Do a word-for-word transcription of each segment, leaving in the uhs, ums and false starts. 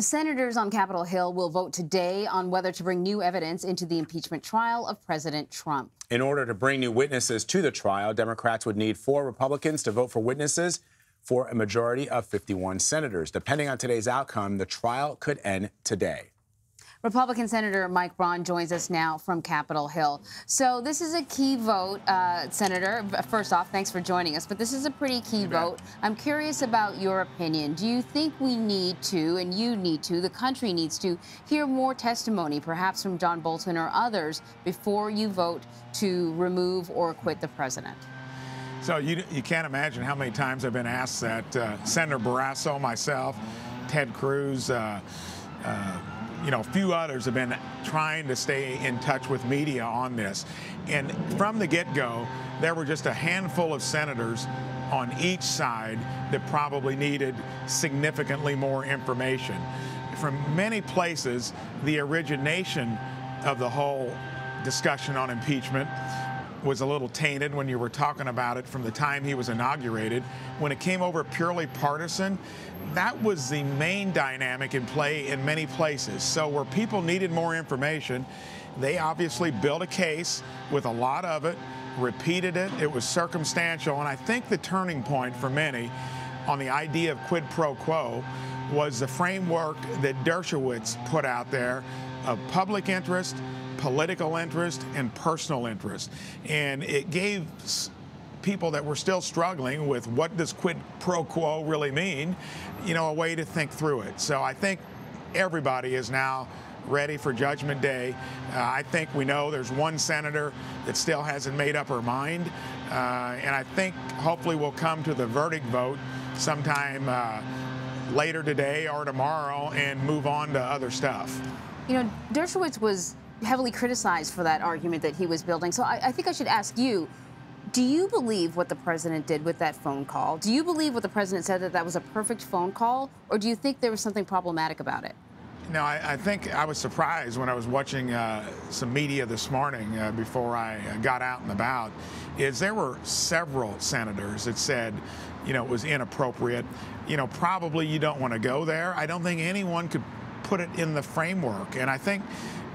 Senators on Capitol Hill will vote today on whether to bring new evidence into the impeachment trial of President Trump. In order to bring new witnesses to the trial, Democrats would need four Republicans to vote for witnesses for a majority of fifty-one senators. Depending on today's outcome, the trial could end today. Republican Senator Mike Braun joins us now from Capitol Hill. So this is a key vote, uh, Senator. First off, thanks for joining us. But this is a pretty key vote. I'm curious about your opinion. Do you think we need to, and you need to, the country needs to, hear more testimony, perhaps from John Bolton or others, before you vote to remove or acquit the president? So you, you can't imagine how many times I've been asked that. Uh, Senator Barrasso, myself, Ted Cruz, uh, uh, you know, a few others have been trying to stay in touch with media on this. And from the get-go, there were just a handful of senators on each side that probably needed significantly more information. From many places, the origination of the whole discussion on impeachment was a little tainted when you were talking about it from the time he was inaugurated. When it came over purely partisan, that was the main dynamic in play in many places. So where people needed more information, they obviously built a case with a lot of it, repeated it. It was circumstantial. And I think the turning point for many on the idea of quid pro quo was the framework that Dershowitz put out there of public interest, political interest, and personal interest. And it gave people that were still struggling with what does quid pro quo really mean, you know, a way to think through it. So I think everybody is now ready for Judgment Day. Uh, I think we know there's one senator that still hasn't made up her mind. Uh, and I think hopefully we'll come to the verdict vote sometime uh, later today or tomorrow and move on to other stuff. You know, Dershowitz was heavily criticized for that argument that he was building. So I, I think I should ask you, do you believe what the president did with that phone call? Do you believe what the president said, that that was a perfect phone call? Or do you think there was something problematic about it? No, I, I think I was surprised when I was watching uh, some media this morning uh, before I got out and about, is there were several senators that said, you know, it was inappropriate. You know, probably you don't want to go there. I don't think anyone could put it in the framework. And I think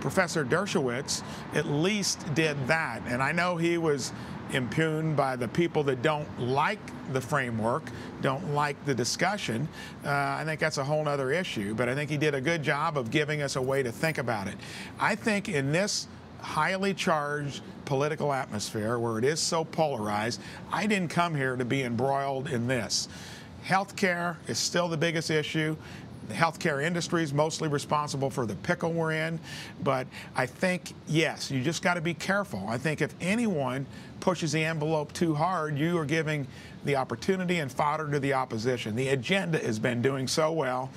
Professor Dershowitz at least did that. And I know he was impugned by the people that don't like the framework, don't like the discussion. Uh, I think that's a whole other issue. But I think he did a good job of giving us a way to think about it. I think in this highly charged political atmosphere where it is so polarized, I didn't come here to be embroiled in this. Healthcare is still the biggest issue. The healthcare industry is mostly responsible for the pickle we're in. But I think, yes, you just got to be careful. I think if anyone pushes the envelope too hard, you are giving the opportunity and fodder to the opposition. The agenda has been doing so well.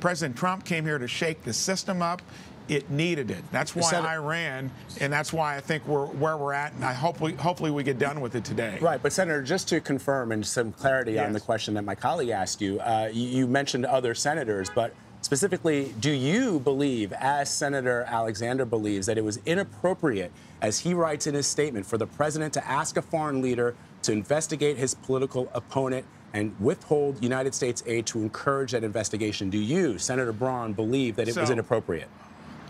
President Trump came here to shake the system up. It needed it. That's why I ran, and that's why I think we're where we're at, and I hopefully, hopefully we get done with it today. Right, but Senator, just to confirm and some clarity yes. on the question that my colleague asked you, uh, you mentioned other senators, but specifically, do you believe, as Senator Alexander believes, that it was inappropriate, as he writes in his statement, for the president to ask a foreign leader to investigate his political opponent and withhold United States aid to encourage that investigation? Do you, Senator Braun, believe that it so, was inappropriate?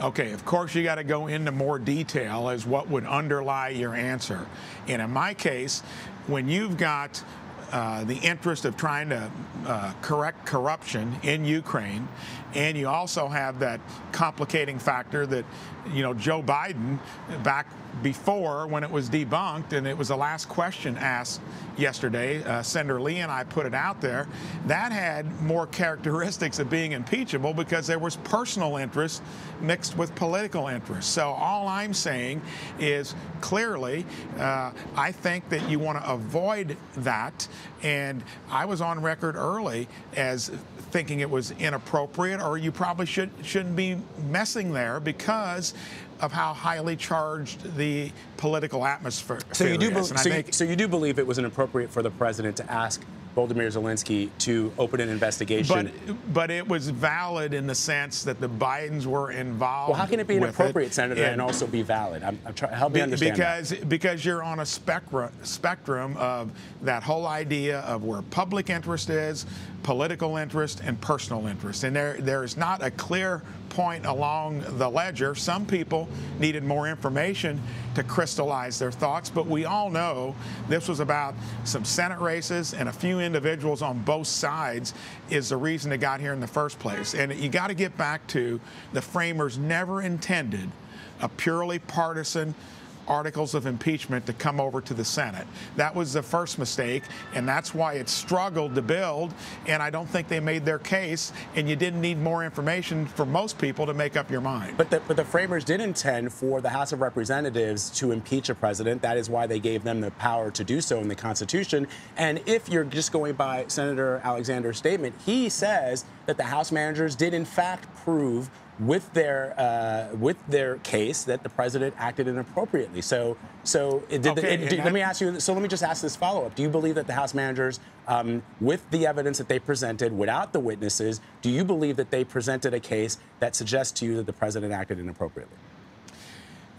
Okay, of course you got to go into more detail as what would underlie your answer. And in my case, when you've got uh, the interest of trying to uh, correct corruption in Ukraine, and you also have that complicating factor that, you know, Joe Biden, back before when it was debunked, and it was the last question asked yesterday, uh, Senator Lee and I put it out there, that had more characteristics of being impeachable because there was personal interest mixed with political interest. So all I'm saying is clearly uh, I think that you want to avoid that, and I was on record early as thinking it was inappropriate, or you probably should, shouldn't be messing there because of how highly charged the political atmosphere so you do is. So, you, so you do believe it was inappropriate for the president to ask Volodymyr Zelensky to open an investigation. But, but it was valid in the sense that the Bidens were involved. Well, how can it be inappropriate, it, Senator, and, and also be valid? I'm, I'm trying to help me understand because, that. Because you're on a spectra, spectrum of that whole idea of where public interest is, political interest, and personal interest. And there, there is not a clear point along the ledger. Some people needed more information to crystallize their thoughts, but we all know this was about some Senate races, and a few individuals on both sides is the reason it got here in the first place. And you got to get back to the framers never intended a purely partisan articles of impeachment to come over to the Senate. That was the first mistake, and that's why it struggled to build, and I don't think they made their case, and you didn't need more information for most people to make up your mind. But the, but the framers did intend for the House of Representatives to impeach a president. That is why they gave them the power to do so in the Constitution. And if you're just going by Senator Alexander's statement, he says that the House managers did in fact prove with their uh, with their case that the president acted inappropriately. So so it did, okay, it, it, let me ask you. So let me just ask this follow up. Do you believe that the House managers, um, with the evidence that they presented, without the witnesses, do you believe that they presented a case that suggests to you that the president acted inappropriately?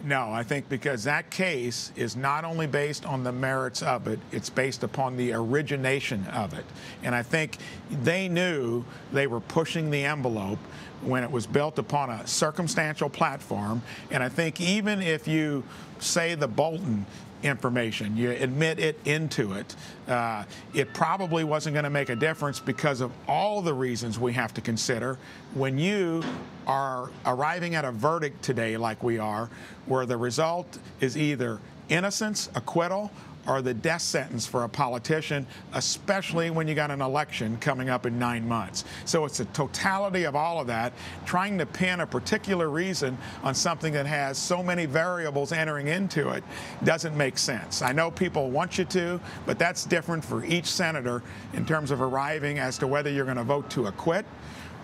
No, I think because that case is not only based on the merits of it, it's based upon the origination of it. And I think they knew they were pushing the envelope when it was built upon a circumstantial platform. And I think even if you say the Bolton information, you admit it into it, uh, it probably wasn't going to make a difference because of all the reasons we have to consider when you are arriving at a verdict today like we are, where the result is either innocence, acquittal, or the death sentence for a politician, especially when you got an election coming up in nine months. So it's the totality of all of that, trying to pin a particular reason on something that has so many variables entering into it doesn't make sense. I know people want you to, but that's different for each senator in terms of arriving as to whether you're going to vote to acquit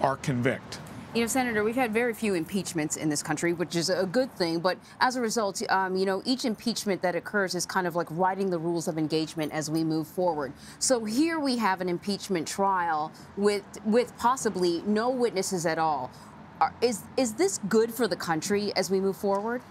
or convict. You know, Senator, we've had very few impeachments in this country, which is a good thing. But as a result, um, you know, each impeachment that occurs is kind of like writing the rules of engagement as we move forward. So here we have an impeachment trial with with possibly no witnesses at all. Is, is this good for the country as we move forward?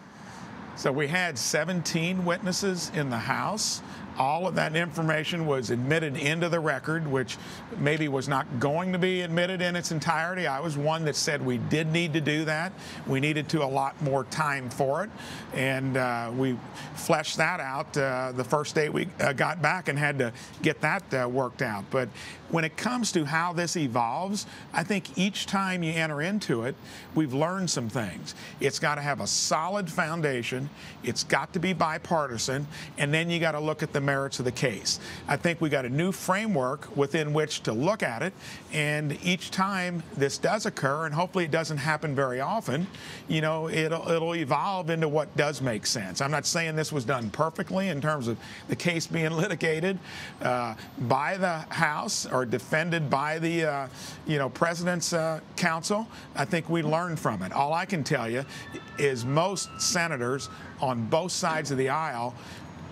So we had seventeen witnesses in the House. All of that information was admitted into the record, which maybe was not going to be admitted in its entirety. I was one that said we did need to do that. We needed to allot more time for it, and uh, we fleshed that out uh, the first day we uh, got back and had to get that uh, worked out. But when it comes to how this evolves, I think each time you enter into it, we've learned some things. It's got to have a solid foundation. It's got to be bipartisan, and then you got to look at the merits of the case. I think we got a new framework within which to look at it, and each time this does occur, and hopefully it doesn't happen very often, you know, it'll, it'll evolve into what does make sense. I'm not saying this was done perfectly in terms of the case being litigated uh, by the House or defended by the, uh, you know, President's uh, counsel. I think we learned from it. All I can tell you is most senators on both sides of the aisle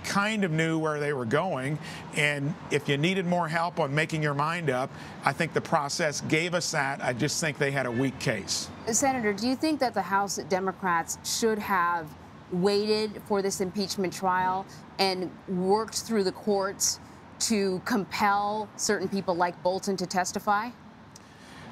kind of knew where they were going, and if you needed more help on making your mind up, I think the process gave us that. I just think they had a weak case. Senator, do you think that the House Democrats should have waited for this impeachment trial and worked through the courts to compel certain people like Bolton to testify?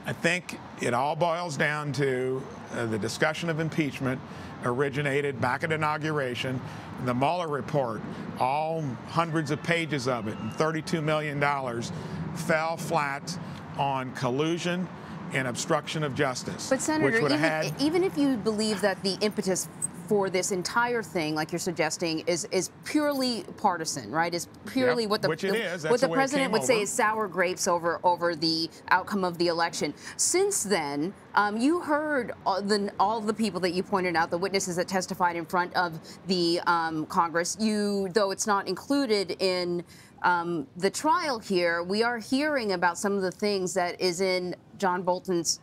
I think it all boils down to uh, the discussion of impeachment originated back at inauguration. The Mueller report, all hundreds of pages of it, and thirty-two million dollars fell flat on collusion and obstruction of justice. But, Senator, even, had... even if you believe that the impetus for this entire thing, like you're suggesting, is is purely partisan, right? Is purely yep, what the, the what the, the president would over. say is sour grapes over over the outcome of the election. Since then, um, you heard all the all the people that you pointed out, the witnesses that testified in front of the um, Congress. You, though it's not included in um, the trial here, we are hearing about some of the things that is in John Bolton's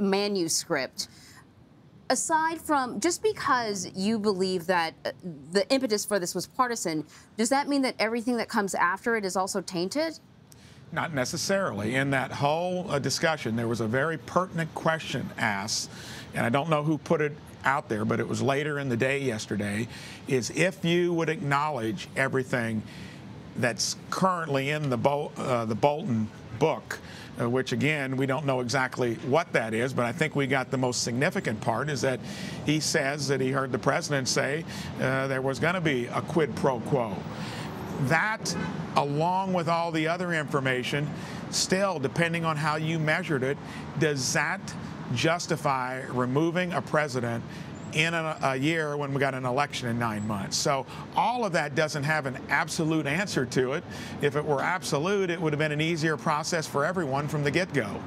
manuscript. Aside from, just because you believe that the impetus for this was partisan, does that mean that everything that comes after it is also tainted? Not necessarily. In that whole uh, discussion, there was a very pertinent question asked, and I don't know who put it out there, but it was later in the day yesterday, is if you would acknowledge everything that's currently in the, Bol uh, the Bolton book, uh, which, again, we don't know exactly what that is, but I think we got the most significant part is that he says that he heard the president say uh, there was going to be a quid pro quo. That, along with all the other information, still, depending on how you measured it, does that justify removing a president in a, a year when we got an election in nine months? So all of that doesn't have an absolute answer to it. If it were absolute, it would have been an easier process for everyone from the get-go.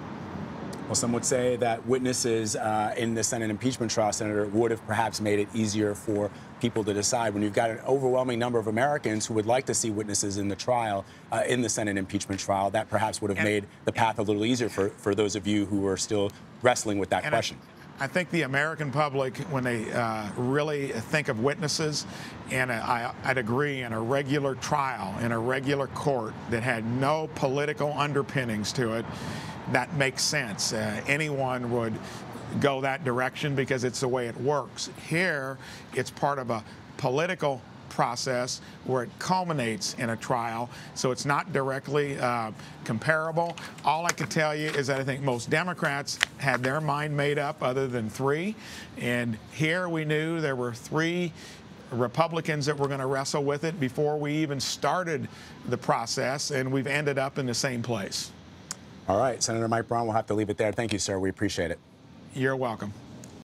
Well, some would say that witnesses uh, in the Senate impeachment trial, Senator, would have perhaps made it easier for people to decide when you've got an overwhelming number of Americans who would like to see witnesses in the trial, uh, in the Senate impeachment trial. That perhaps would have and, made the path a little easier for, for those of you who are still wrestling with that question. I, I think the American public, when they uh, really think of witnesses, and a, I, I'd agree, in a regular trial, in a regular court that had no political underpinnings to it, that makes sense. Uh, anyone would go that direction because it's the way it works. Here, it's part of a political process where it culminates in a trial, so it's not directly uh, comparable. All I can tell you is that I think most Democrats had their mind made up other than three, and here we knew there were three Republicans that were going to wrestle with it before we even started the process, and we've ended up in the same place. All right, Senator Mike Braun, we'll have to leave it there. Thank you, sir. We appreciate it. You're welcome.